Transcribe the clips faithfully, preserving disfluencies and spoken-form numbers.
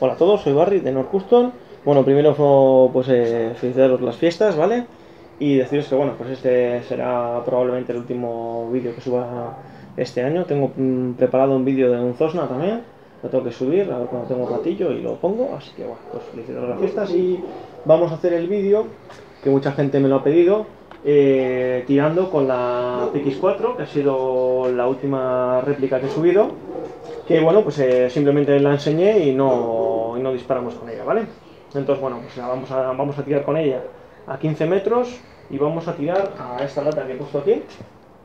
Hola a todos, soy Barry de North Custom. Bueno, primero pues eh, felicitaros las fiestas, ¿vale? Y deciros que bueno, pues este será probablemente el último vídeo que suba este año. Tengo mm, preparado un vídeo de un Zosna también. Lo tengo que subir, a ver cuando tengo un ratillo y lo pongo. Así que bueno, pues felicitaros las fiestas y vamos a hacer el vídeo que mucha gente me lo ha pedido. Eh, tirando con la P X cuatro, que ha sido la última réplica que he subido. Que bueno, pues eh, simplemente la enseñé y no, y no disparamos con ella, ¿vale? Entonces, bueno, pues la vamos a, vamos a tirar con ella a quince metros y vamos a tirar a esta lata que he puesto aquí,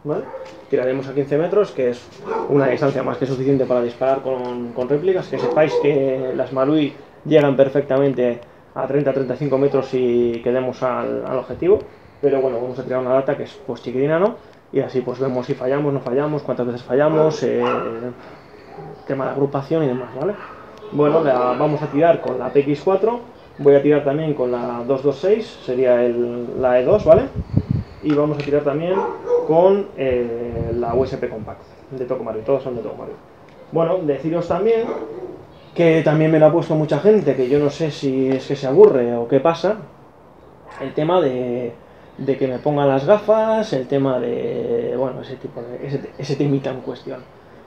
¿vale? Tiraremos a quince metros, que es una distancia más que suficiente para disparar con, con réplicas. Que sepáis que las Marui llegan perfectamente a treinta a treinta y cinco metros si quedemos al, al objetivo. Pero bueno, vamos a tirar una lata que es pues chiquitina, ¿no? Y así pues vemos si fallamos, no fallamos, cuántas veces fallamos, eh, tema de agrupación y demás, ¿vale? Bueno, la vamos a tirar con la P X cuatro, voy a tirar también con la dos dos seis, sería el, la E dos, ¿vale? Y vamos a tirar también con eh, la U S P Compact de Toko Mario, todas son de Toko Mario. Bueno, deciros también que también me lo ha puesto mucha gente, que yo no sé si es que se aburre o qué pasa, el tema de... de que me pongan las gafas, el tema de... bueno, ese tipo de... ese, ese temita en cuestión.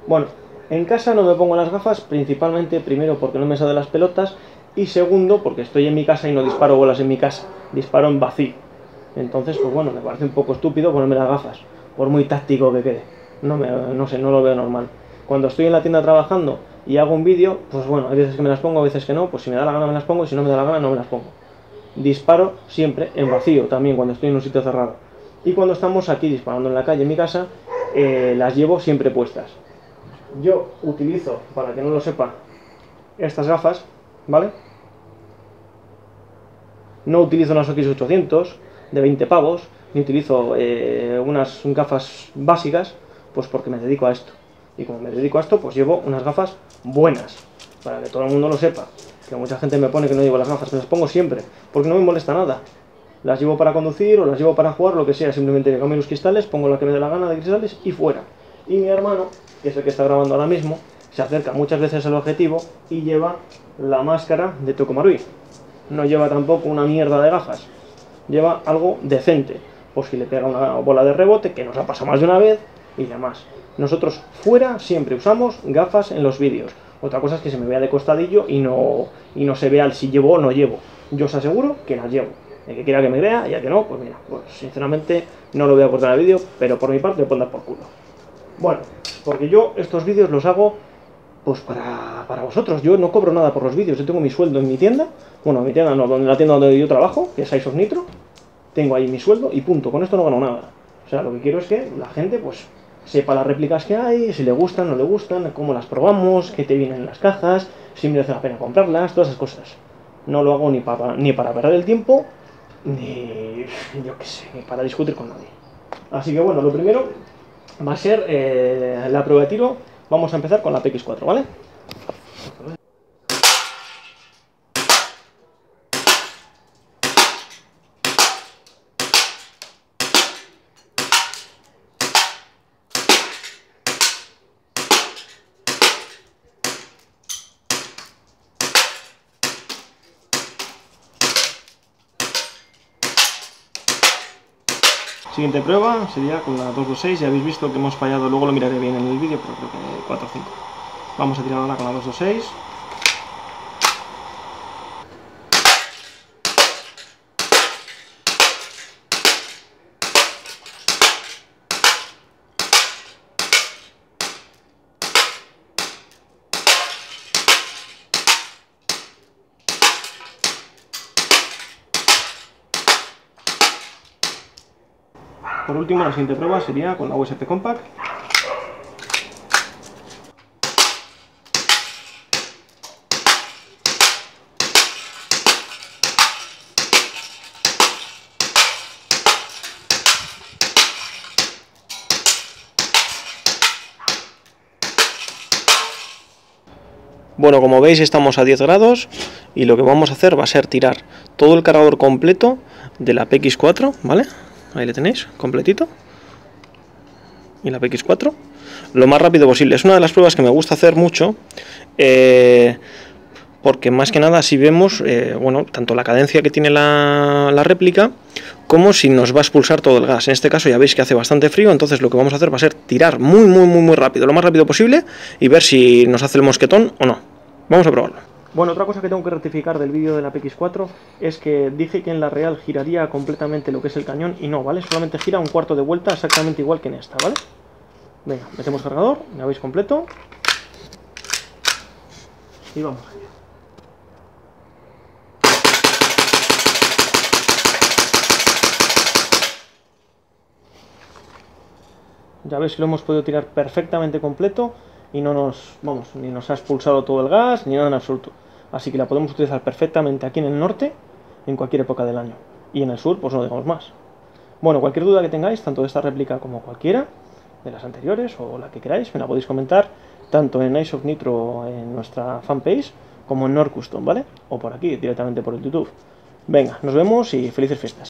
Bueno, en casa no me pongo las gafas, principalmente, primero, porque no me salen las pelotas, y segundo, porque estoy en mi casa y no disparo bolas en mi casa, disparo en vacío. Entonces, pues bueno, me parece un poco estúpido ponerme las gafas, por muy táctico que quede. No, me, no sé, no lo veo normal. Cuando estoy en la tienda trabajando y hago un vídeo, pues bueno, hay veces que me las pongo, a veces que no, pues si me da la gana me las pongo, y si no me da la gana no me las pongo. Disparo siempre en vacío, también cuando estoy en un sitio cerrado. Y cuando estamos aquí disparando en la calle, en mi casa, eh, las llevo siempre puestas. Yo utilizo, para que no lo sepa, estas gafas, ¿vale? No utilizo unas X ochocientos de veinte pavos, ni utilizo eh, unas gafas básicas, pues porque me dedico a esto. Y como me dedico a esto, pues llevo unas gafas buenas, para que todo el mundo lo sepa. Que mucha gente me pone que no llevo las gafas, me las pongo siempre, porque no me molesta nada. Las llevo para conducir o las llevo para jugar, lo que sea, simplemente cambio los cristales, pongo la que me dé la gana de cristales y fuera. Y mi hermano, que es el que está grabando ahora mismo, se acerca muchas veces al objetivo y lleva la máscara de Toko Marui. No lleva tampoco una mierda de gafas, lleva algo decente, por si le pega una bola de rebote, que nos ha pasado más de una vez y demás. Nosotros fuera siempre usamos gafas en los vídeos. Otra cosa es que se me vea de costadillo y no, y no se vea el si llevo o no llevo. Yo os aseguro que las llevo. El que quiera que me vea y el que no, pues mira, pues sinceramente no lo voy a cortar en el vídeo, pero por mi parte puedo dar por culo. Bueno, porque yo estos vídeos los hago pues para, para vosotros. Yo no cobro nada por los vídeos, yo tengo mi sueldo en mi tienda. Bueno, mi tienda no, donde la tienda donde yo trabajo, que es Isof Nitro. Tengo ahí mi sueldo y punto, con esto no gano nada. O sea, lo que quiero es que la gente pues... sepa las réplicas que hay, si le gustan, no le gustan, cómo las probamos, qué te vienen en las cajas, si merece la pena comprarlas, todas esas cosas. No lo hago ni para, ni para perder el tiempo, ni, yo qué sé, ni para discutir con nadie. Así que bueno, lo primero va a ser eh, la prueba de tiro. Vamos a empezar con la P X cuatro, ¿vale? Siguiente prueba sería con la dos dos seis, ya habéis visto que hemos fallado, luego lo miraré bien en el vídeo, pero creo que cuatro o cinco. Vamos a tirar ahora con la dos dos seis. Por último, la siguiente prueba sería con la U S P Compact. Bueno, como veis estamos a diez grados y lo que vamos a hacer va a ser tirar todo el cargador completo de la P X cuatro, ¿vale? Ahí le tenéis, completito. Y la P X cuatro. Lo más rápido posible. Es una de las pruebas que me gusta hacer mucho. Eh, porque más que nada si vemos eh, bueno, tanto la cadencia que tiene la, la réplica como si nos va a expulsar todo el gas. En este caso ya veis que hace bastante frío, entonces lo que vamos a hacer va a ser tirar muy muy muy muy rápido, lo más rápido posible, y ver si nos hace el mosquetón o no. Vamos a probarlo. Bueno, otra cosa que tengo que rectificar del vídeo de la P X cuatro es que dije que en la real giraría completamente lo que es el cañón y no, ¿vale? Solamente gira un cuarto de vuelta, exactamente igual que en esta, ¿vale? Venga, metemos cargador, me habéis completo. Y vamos allá. Ya veis que lo hemos podido tirar perfectamente completo y no nos, vamos, ni nos ha expulsado todo el gas, ni nada en absoluto. Así que la podemos utilizar perfectamente aquí en el norte, en cualquier época del año. Y en el sur, pues no digamos más. Bueno, cualquier duda que tengáis, tanto de esta réplica como cualquiera, de las anteriores o la que queráis, me la podéis comentar, tanto en Isof Nitro, en nuestra fanpage, como en North Custom, ¿vale? O por aquí, directamente por el YouTube. Venga, nos vemos y felices fiestas.